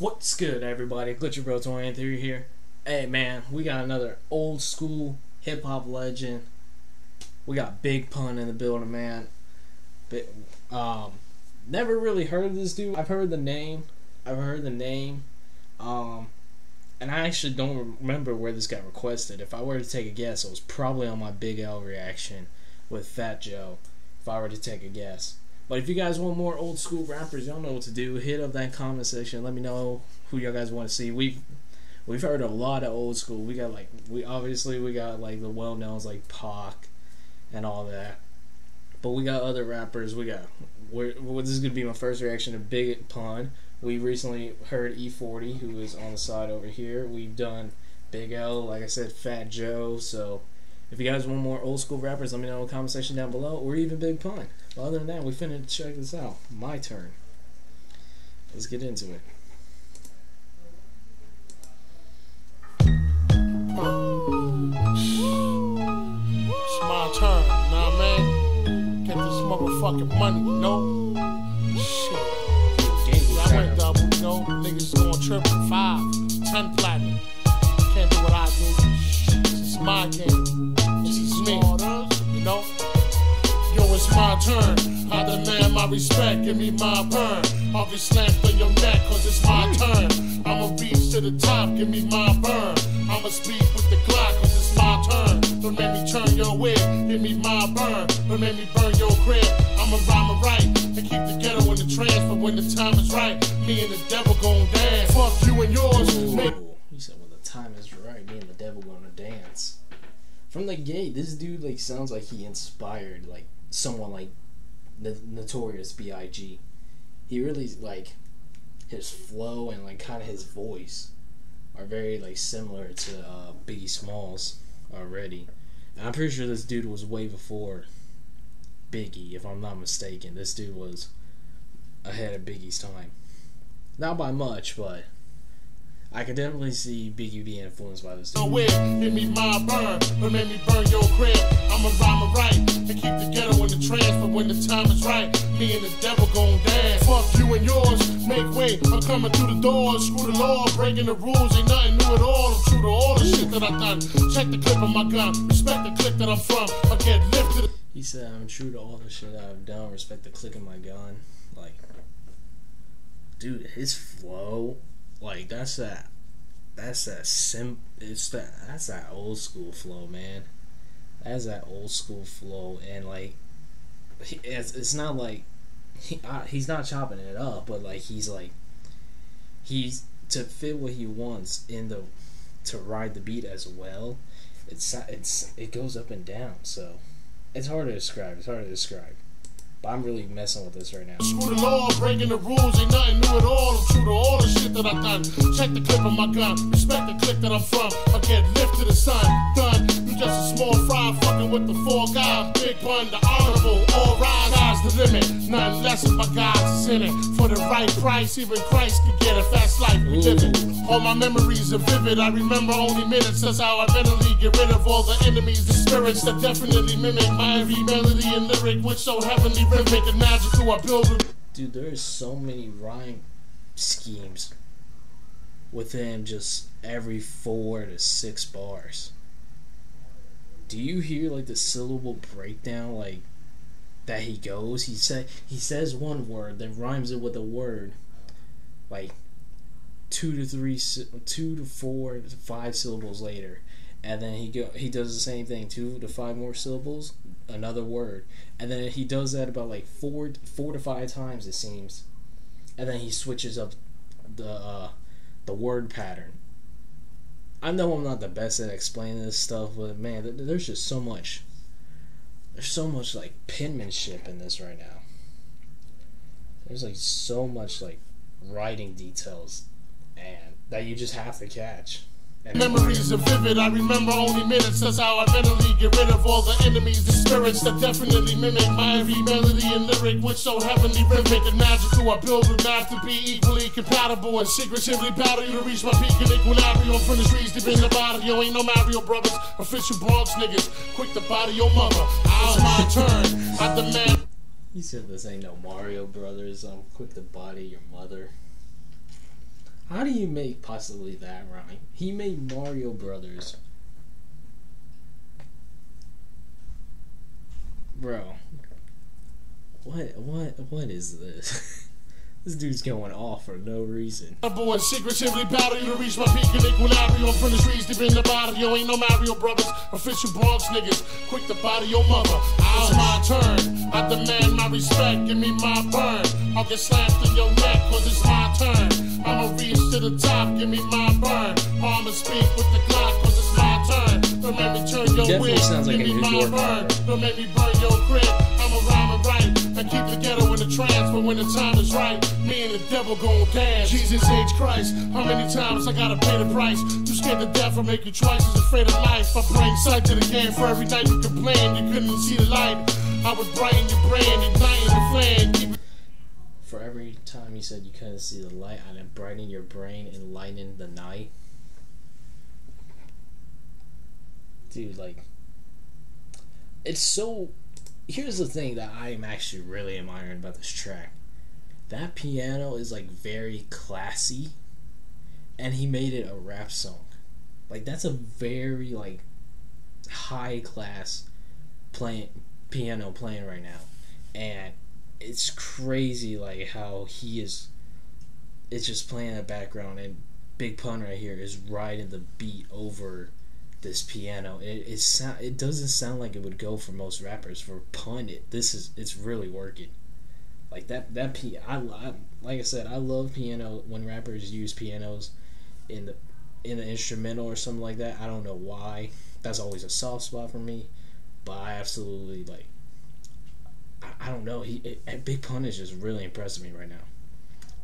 What's good, everybody? Glitcher Bro23 here. Hey man, we got another old school hip hop legend. We got Big Pun in the building, man. Never really heard of this dude. I've heard the name. And I actually don't remember where this got requested. If I were to take a guess, it was probably on my Big L reaction with Fat Joe, if I were to take a guess. But if you guys want more old school rappers, y'all know what to do. Hit up that comment section. Let me know who y'all guys want to see. We've heard a lot of old school. We got like the well knowns like Pac and all that. But we got other rappers. This is gonna be my first reaction to Big Pun. We recently heard E40, who is on the side over here. We've done Big L, like I said, Fat Joe. So if you guys want more old school rappers, let me know in the comment section down below, or even Big Pun. But other than that, we finna check this out. My Turn. Let's get into it. It's my turn, nah man. Get this motherfucking money, you know? Shit. I went double, you know? Niggas going triple, 5, 10 platinum. Can't do what I do. It's my game. It's me, you know? Yo, it's my turn. I demand my respect, give me my burn. I'll be slammed for your neck, cause it's my turn. I'ma beach to the top, give me my burn. I'ma speak with the clock, cause it's my turn. Don't make me turn your wig, give me my burn. Don't make me burn your crib. I'ma rhyme and write, and keep the ghetto in the trance. But when the time is right, me and the devil gon' dance. Fuck you and yours. Ooh, he said when the time is right, me and the devil gonna dance. From the gate, this dude like sounds like he inspired like someone like Notorious B.I.G. He really, like, his flow and like kind of his voice are very like similar to Biggie Smalls already. And I'm pretty sure this dude was way before Biggie, if I'm not mistaken. This dude was ahead of Biggie's time, not by much, but I could definitely see Biggie be influenced by this dude. No way, give me my burn, but make me burn your crib. I'ma rhyme and write, and keep the ghetto in the trance. But when the time is right, me and the devil gon' dance. Fuck you and yours, make way. I'm coming through the doors, screw the law, breaking the rules, ain't nothing new at all. I'm true to all the shit that I done. Check the clip on my gun, respect the clip that I'm from. I get lifted. He said, I'm true to all the shit I've done, respect the click of my gun. Like, dude, his flow. Like that's that old school flow, man. That's that old school flow, and like it's not like he's not chopping it up, but like he's to fit what he wants in the to ride the beat as well. It goes up and down, so it's hard to describe. But I'm really messing with this right now. Screw the law, breaking the rules, ain't nothing new at all. I'm true to all the shit that I done. Check the clip on my gun, respect the clip that I'm from. I get lifted to the sun, done. You just a small fry, fucking with the four guys. Big Pun, the honorable, all rise. Sky's the limit, nothing less if my God's in it. For the right price, even Christ could get a fast life we live it. All my memories are vivid, I remember only minutes. That's how I mentally get rid of all the enemies, the spirits that definitely mimic my every melody and lyric, which so heavenly. Dude, there's so many rhyme schemes within just every 4 to 6 bars. Do you hear like the syllable breakdown like that he goes? He says one word, then rhymes it with a word. Like 2 to 4 to 5 syllables later. And then he does the same thing, 2 to 5 more syllables, another word, and then he does that about like four to five times it seems, and then he switches up the word pattern. I know I'm not the best at explaining this stuff, but man, there's just so much. There's so much like penmanship in this right now. There's like so much like writing details, and that you just have to catch. Memories are vivid, I remember only minutes. That's how I mentally get rid of all the enemies, the spirits that definitely mimic my every melody and lyric, which so heavenly rhythmic and magical. I build with math to be equally compatible and secretively battle you to reach my peak in equilibrium. From the streets deep in the body, yo, ain't no Mario Brothers, official Bronx niggas, quick to body your mother. It's my turn, I demand. He said this ain't no Mario Brothers, I'm quick to body your mother. How do you make possibly that rhyme? He made Mario Brothers. Bro. What is this? This dude's going off for no reason. I'm born secretively battling to reach my peak of equilibrium. From the streets deep in the body, yo, ain't no Mario Brothers. Official Bronx niggas, quick to body your mother. It's my turn, I demand my respect, give me my burn. I'll get slapped in your neck, cause it's my turn. I'ma reach to the top, give me my burn. I'ma speak with the clock, cause it's my turn. Don't make me turn your wig, give me my burn. Don't make me burn your grip, I'ma rhyme and write. I keep the ghetto in the trance, but when the time is right, me and the devil gon' dance. Jesus H. Christ, how many times I gotta pay the price? You scared to death, I'll make you twice as afraid of life. I bring sight to the game for every night you complain. You couldn't see the light, I would brighten your brain, igniting the flame. For every time you said you couldn't see the light, I would brighten your brain and lighten the night. Dude, like, it's so... Here's the thing that I'm actually really admiring about this track. That piano is like very classy, and he made it a rap song. Like, that's a very like high class piano playing right now, and it's crazy like how he is. It's just playing in the background, and Big Pun right here is riding the beat over this piano. It doesn't sound like it would go for most rappers. For Pun, it's really working. Like that like I said, I love piano when rappers use pianos in the instrumental or something like that. I don't know why. That's always a soft spot for me, but I absolutely like. I don't know. Big Pun is just really impressing me right now.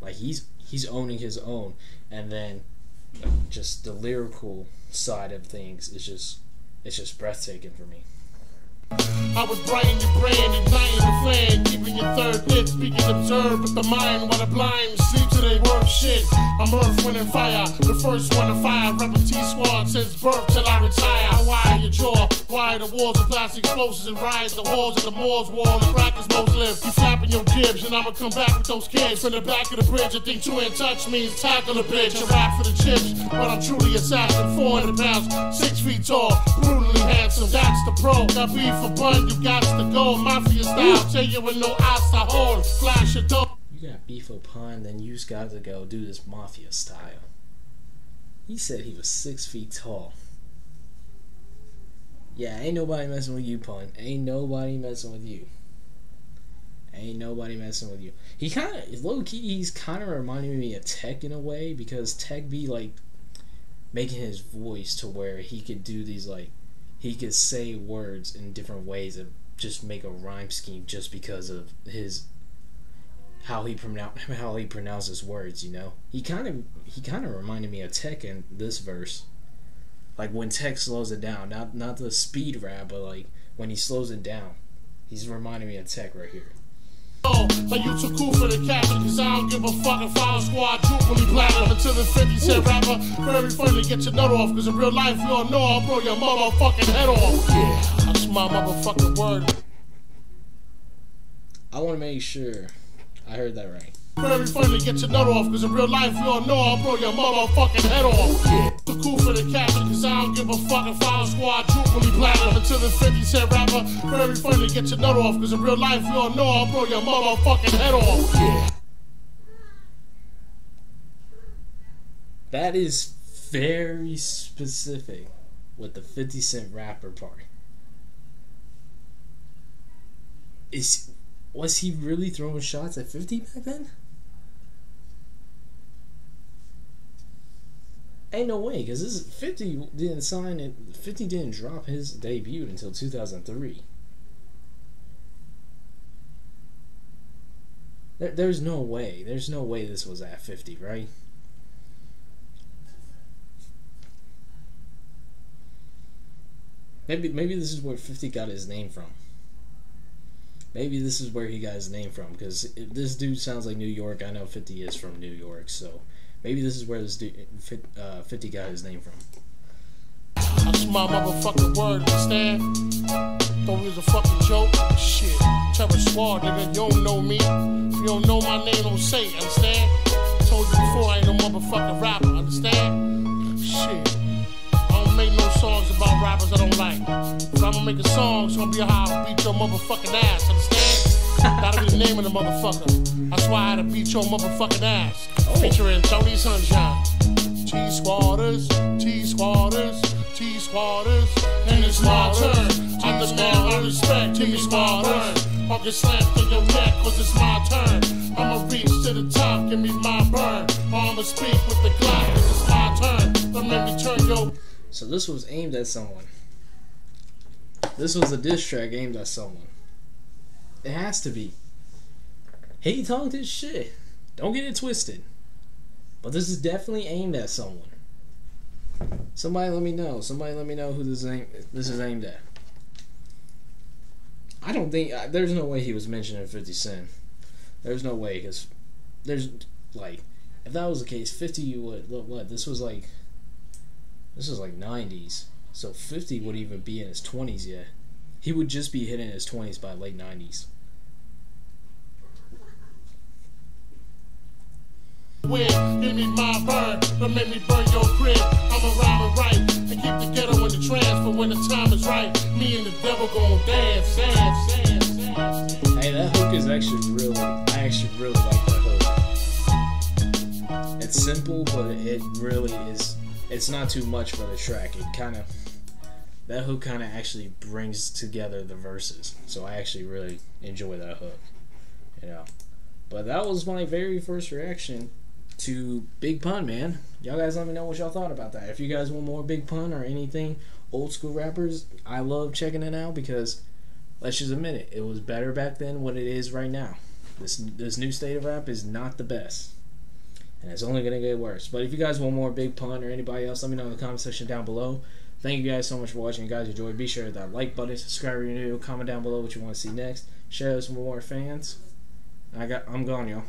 Like he's owning his own, and then just the lyrical side of things is just breathtaking for me. I would brighten your brain, igniting the flame, keeping your third lit, speaking absurd with the mind while the blind sleep till they work shit. I'm earth, wind, and fire, the first one to fire. Rapping T-Squad since birth till I retire. I wire your jaw, wire the walls of plastic explosives and riot the walls of the Moors wall. The crackers most live. You flapping your jibs and I'ma come back with those kids from the back of the bridge. I think two in touch means tackle a bitch. I rap for the chips, but I'm truly assassin. 400 pounds, 6 feet tall, brutally handsome. That's the pro. Got beef for Bun, you got to go. Mafia style, tell you with no eyes to hold. Flash your door. You got beef for Pun, then you just got to go do this mafia style. He said he was 6 feet tall. Yeah, ain't nobody messing with you, Pun. Ain't nobody messing with you. Ain't nobody messing with you. He kind of, low key, he's kind of reminding me of Tech in a way, because Tech be like making his voice to where he could do these like. He could say words in different ways and just make a rhyme scheme just because of his how he pronounces words, you know. He kind of reminded me of Tech in this verse. Like when Tech slows it down, not the speed rap, but like when he slows it down, he's reminding me of Tech right here. Like you too cool for the captain, cause I don't give a fuck if I was squad jubilee platinum until the 50 Cent rapper. Very funny to get your nut off, cause in real life you don't know I'll blow your motherfucking head off. Yeah, that's my motherfucking word. I wanna make sure I heard that right. Very funny to get your nut off, cause in real life you don't know I'll blow your motherfucking head off. Yeah, too cool for the captain, cause I don't give a fuck if I was squad jubilee platinum until the 50 Cent rapper. Very funny to get your nut off, cause in real life you don't know I'll blow your motherfucking head off. Yeah. That is very specific with the 50 Cent rapper part. Was he really throwing shots at 50 back then? Ain't no way, because 50 didn't sign it. 50 didn't drop his debut until 2003. There's no way. There's no way this was at 50, right? Maybe this is where 50 got his name from. Maybe this is where he got his name from, because this dude sounds like New York. I know 50 is from New York, so maybe this is where this dude, 50 got his name from. That's my motherfucking word, understand? Thought it was a fucking joke? Shit, Terror Squad, nigga, you don't know me. If you don't know my name, don't say it, understand? told you before, I ain't no motherfucking rapper, understand? Shit. I don't make no songs about rappers I don't like. If I'm gonna make a song, it's gonna be how I beat your motherfucking ass, understand? That'll be the name of the motherfucker. That's why I had to beat your motherfucking ass. Oh. Featuring Tony Sunshine. T-Squatters, T-Squatters, T-Squatters, and it's my turn. I'm the man I respect, T-Squatters. I'll get slammed through your neck, cause it's my turn. I'ma reach to the top, give me my burn. I'ma speak with the clock, cause it's my turn. Don't make me turn your... So this was aimed at someone. This was a diss track aimed at someone. It has to be. He talked his shit. Don't get it twisted. But this is definitely aimed at someone. Somebody let me know. Somebody let me know who this is aimed at. I don't think, there's no way he was mentioning 50 Cent. There's no way, because there's, like, if that was the case, 50 would, what, this was like 90s, so 50 wouldn't even be in his 20s yet. He would just be hitting his 20s by late 90s. Give me my burn, don't make me burn your crib. I'm a rhyme right, and keep the ghetto in the trance for when the time is right. Me and the devil gonna dance, dance, dance, dance. Hey, that hook is actually really, I actually really like that hook. It's simple, but it really is, it's not too much for the track. It kind of, that hook kind of actually brings together the verses. So I actually really enjoy that hook, you know. But that was my very first reaction to Big Pun, man. Y'all guys let me know what y'all thought about that. If you guys want more Big Pun or anything, old school rappers, I love checking it out because, let's just admit it, it was better back then what it is right now. This new state of rap is not the best. And it's only going to get worse. But if you guys want more Big Pun or anybody else, let me know in the comment section down below. Thank you guys so much for watching. If you guys enjoyed, be sure to hit that like button, subscribe if you're new, comment down below what you want to see next, share this with more fans. I'm gone, y'all.